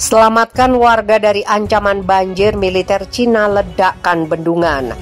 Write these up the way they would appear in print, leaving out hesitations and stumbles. Selamatkan warga dari ancaman banjir, militer Cina ledakkan bendungan.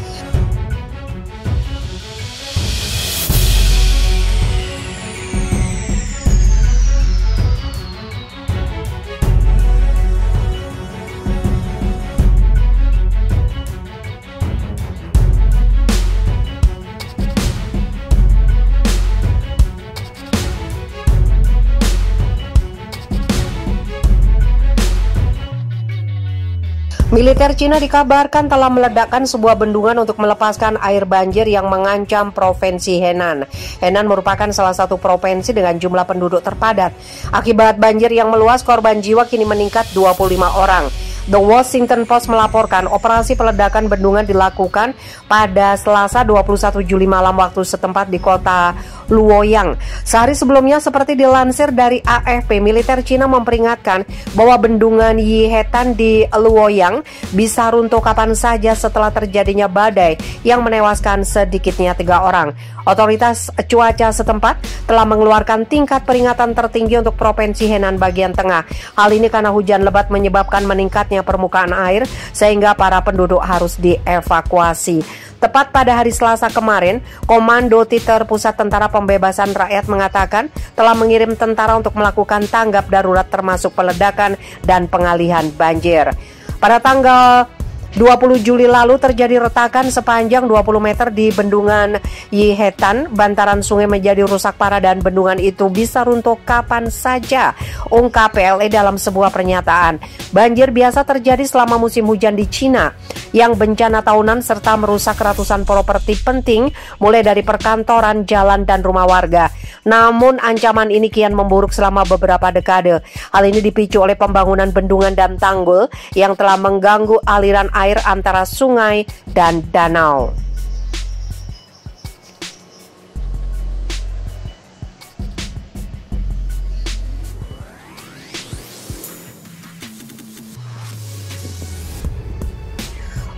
Militer Cina dikabarkan telah meledakkan sebuah bendungan untuk melepaskan air banjir yang mengancam provinsi Henan. Henan merupakan salah satu provinsi dengan jumlah penduduk terpadat. Akibat banjir yang meluas, korban jiwa kini meningkat 25 orang. The Washington Post melaporkan operasi peledakan bendungan dilakukan pada Selasa 21 Juli malam waktu setempat di kota Luoyang. Sehari sebelumnya, seperti dilansir dari AFP, militer Cina memperingatkan bahwa bendungan Yihetan di Luoyang bisa runtuh kapan saja setelah terjadinya badai yang menewaskan sedikitnya 3 orang. Otoritas cuaca setempat telah mengeluarkan tingkat peringatan tertinggi untuk Provinsi Henan bagian tengah. Hal ini karena hujan lebat menyebabkan meningkatnya permukaan air sehingga para penduduk harus dievakuasi. Tepat pada hari Selasa kemarin, Komando Titer Pusat Tentara Pembebasan Rakyat mengatakan telah mengirim tentara untuk melakukan tanggap darurat termasuk peledakan dan pengalihan banjir. Pada tanggal 20 Juli lalu terjadi retakan sepanjang 20 meter di bendungan Yihetan. Bantaran sungai menjadi rusak parah dan bendungan itu bisa runtuh kapan saja, ungkap PLE dalam sebuah pernyataan. Banjir biasa terjadi selama musim hujan di Cina yang bencana tahunan serta merusak ratusan properti penting mulai dari perkantoran, jalan, dan rumah warga. Namun ancaman ini kian memburuk selama beberapa dekade. Hal ini dipicu oleh pembangunan bendungan dan tanggul yang telah mengganggu aliran air antara sungai dan danau.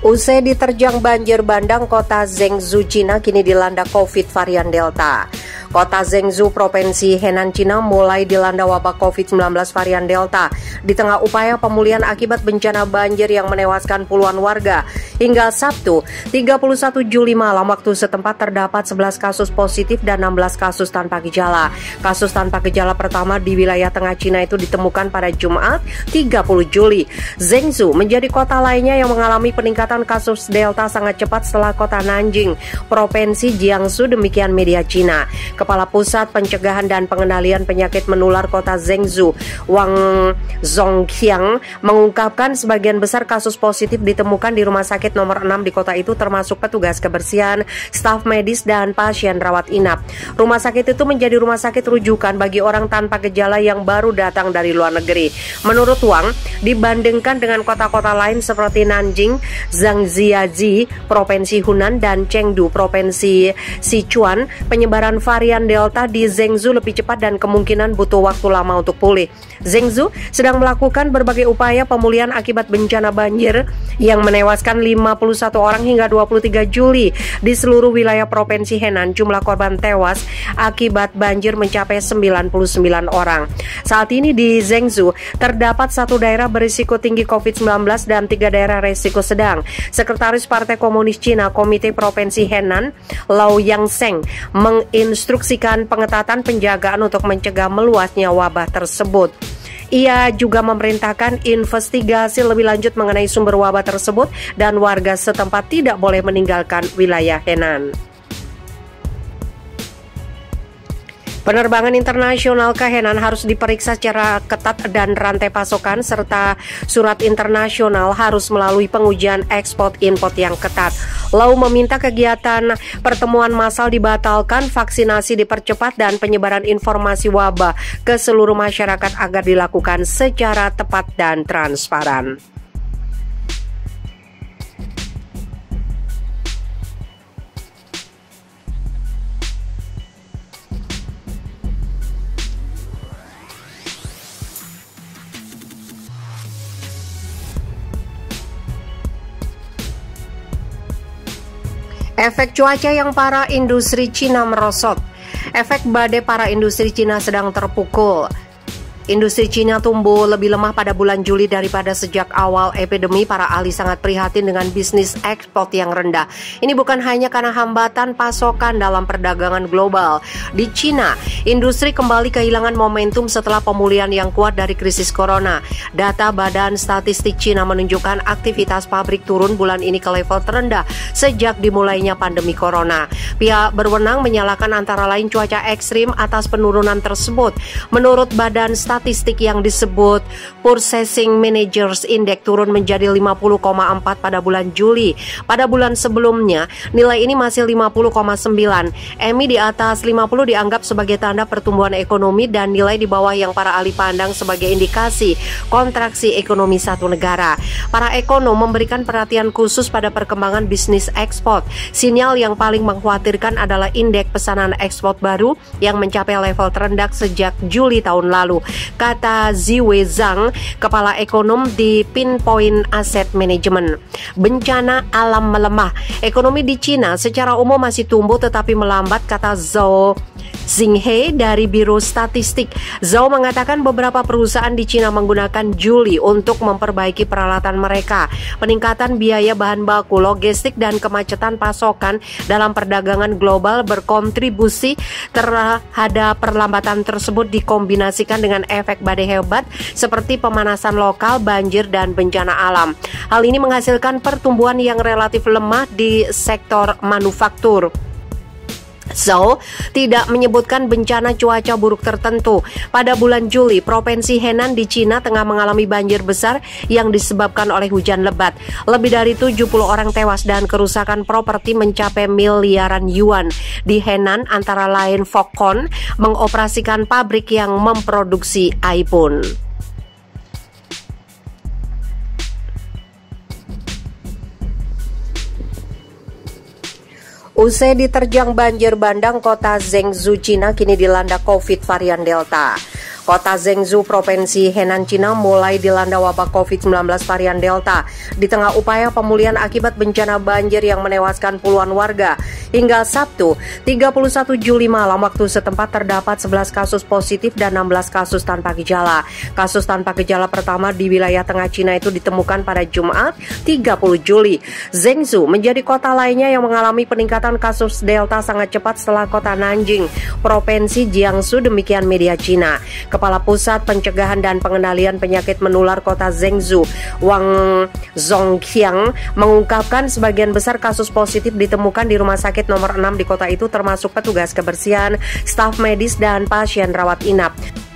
Usai diterjang banjir bandang, kota Zhengzhou, Cina kini dilanda COVID varian Delta. Kota Zhengzhou, Provinsi Henan, Cina mulai dilanda wabah COVID-19 varian Delta di tengah upaya pemulihan akibat bencana banjir yang menewaskan puluhan warga. Hingga Sabtu, 31 Juli malam waktu setempat terdapat 11 kasus positif dan 16 kasus tanpa gejala. Kasus tanpa gejala pertama di wilayah tengah Cina itu ditemukan pada Jumat, 30 Juli. Zhengzhou menjadi kota lainnya yang mengalami peningkatan kasus Delta sangat cepat setelah kota Nanjing, Provinsi Jiangsu, demikian media Cina. Kepala Pusat Pencegahan dan Pengendalian Penyakit Menular Kota Zhengzhou, Wang Zhongxiang, mengungkapkan sebagian besar kasus positif ditemukan di rumah sakit nomor 6 di kota itu, termasuk petugas kebersihan, staf medis, dan pasien rawat inap. Rumah sakit itu menjadi rumah sakit rujukan bagi orang tanpa gejala yang baru datang dari luar negeri. Menurut Wang, dibandingkan dengan kota-kota lain seperti Nanjing, Zhangjiajie, Provinsi Hunan, dan Chengdu, Provinsi Sichuan, penyebaran varian Delta di Zhengzhou lebih cepat dan kemungkinan butuh waktu lama untuk pulih. Zhengzhou sedang melakukan berbagai upaya pemulihan akibat bencana banjir yang menewaskan 51 orang hingga 23 Juli di seluruh wilayah Provinsi Henan. Jumlah korban tewas akibat banjir mencapai 99 orang. Saat ini di Zhengzhou terdapat 1 daerah berisiko tinggi COVID-19 dan 3 daerah risiko sedang. Sekretaris Partai Komunis Cina Komite Provinsi Henan, Lao Yangsheng, menginstruksikan pengetatan penjagaan untuk mencegah meluasnya wabah tersebut. Ia juga memerintahkan investigasi lebih lanjut mengenai sumber wabah tersebut dan warga setempat tidak boleh meninggalkan wilayah Henan. Penerbangan internasional ke Henan harus diperiksa secara ketat dan rantai pasokan serta surat internasional harus melalui pengujian ekspor-impor yang ketat. Lau meminta kegiatan pertemuan massal dibatalkan, vaksinasi dipercepat, dan penyebaran informasi wabah ke seluruh masyarakat agar dilakukan secara tepat dan transparan. Efek cuaca yang parah industri Cina merosot. Efek badai para industri Cina sedang terpukul. industri Cina tumbuh lebih lemah pada bulan Juli daripada sejak awal epidemi. Para ahli sangat prihatin dengan bisnis ekspor yang rendah. Ini bukan hanya karena hambatan pasokan dalam perdagangan global. Di Cina, industri kembali kehilangan momentum setelah pemulihan yang kuat dari krisis corona. Data Badan Statistik Cina menunjukkan aktivitas pabrik turun bulan ini ke level terendah sejak dimulainya pandemi corona. Pihak berwenang menyalahkan antara lain cuaca ekstrim atas penurunan tersebut. Menurut Badan Statistik yang disebut Purchasing Managers Index turun menjadi 50,4 pada bulan Juli. Pada bulan sebelumnya, nilai ini masih 50,9. EMI di atas 50 dianggap sebagai tanda pertumbuhan ekonomi dan nilai di bawah yang para ahli pandang sebagai indikasi kontraksi ekonomi satu negara. Para ekonom memberikan perhatian khusus pada perkembangan bisnis ekspor. Sinyal yang paling mengkhawatirkan adalah indeks pesanan ekspor baru yang mencapai level terendah sejak Juli tahun lalu, kata Ziwei Zhang, kepala ekonom di Pinpoint Asset Management. Bencana alam melemah. Ekonomi di Cina secara umum masih tumbuh tetapi melambat, kata Zhou Singhe dari Biro Statistik. Zhou mengatakan beberapa perusahaan di Cina menggunakan Juli untuk memperbaiki peralatan mereka. Peningkatan biaya bahan baku, logistik, dan kemacetan pasokan dalam perdagangan global berkontribusi terhadap perlambatan tersebut, dikombinasikan dengan efek badai hebat seperti pemanasan lokal, banjir, dan bencana alam. Hal ini menghasilkan pertumbuhan yang relatif lemah di sektor manufaktur. Zhou tidak menyebutkan bencana cuaca buruk tertentu. Pada bulan Juli, provinsi Henan di Cina tengah mengalami banjir besar yang disebabkan oleh hujan lebat. Lebih dari 70 orang tewas dan kerusakan properti mencapai miliaran yuan. Di Henan, antara lain Foxconn mengoperasikan pabrik yang memproduksi iPhone. Usai diterjang banjir bandang, kota Zhengzhou, Cina kini dilanda COVID varian Delta. Kota Zhengzhou, Provinsi Henan, Cina mulai dilanda wabah COVID-19 varian Delta di tengah upaya pemulihan akibat bencana banjir yang menewaskan puluhan warga. Hingga Sabtu, 31 Juli malam waktu setempat, terdapat 11 kasus positif dan 16 kasus tanpa gejala. Kasus tanpa gejala pertama di wilayah tengah Cina itu ditemukan pada Jumat, 30 Juli. Zhengzhou menjadi kota lainnya yang mengalami peningkatan kasus Delta sangat cepat setelah kota Nanjing, Provinsi Jiangsu, demikian media Cina. Kepala Pusat Pencegahan dan Pengendalian Penyakit Menular Kota Zhengzhou, Wang Zhongxiang, mengungkapkan sebagian besar kasus positif ditemukan di rumah sakit nomor 6 di kota itu, termasuk petugas kebersihan, staf medis, dan pasien rawat inap.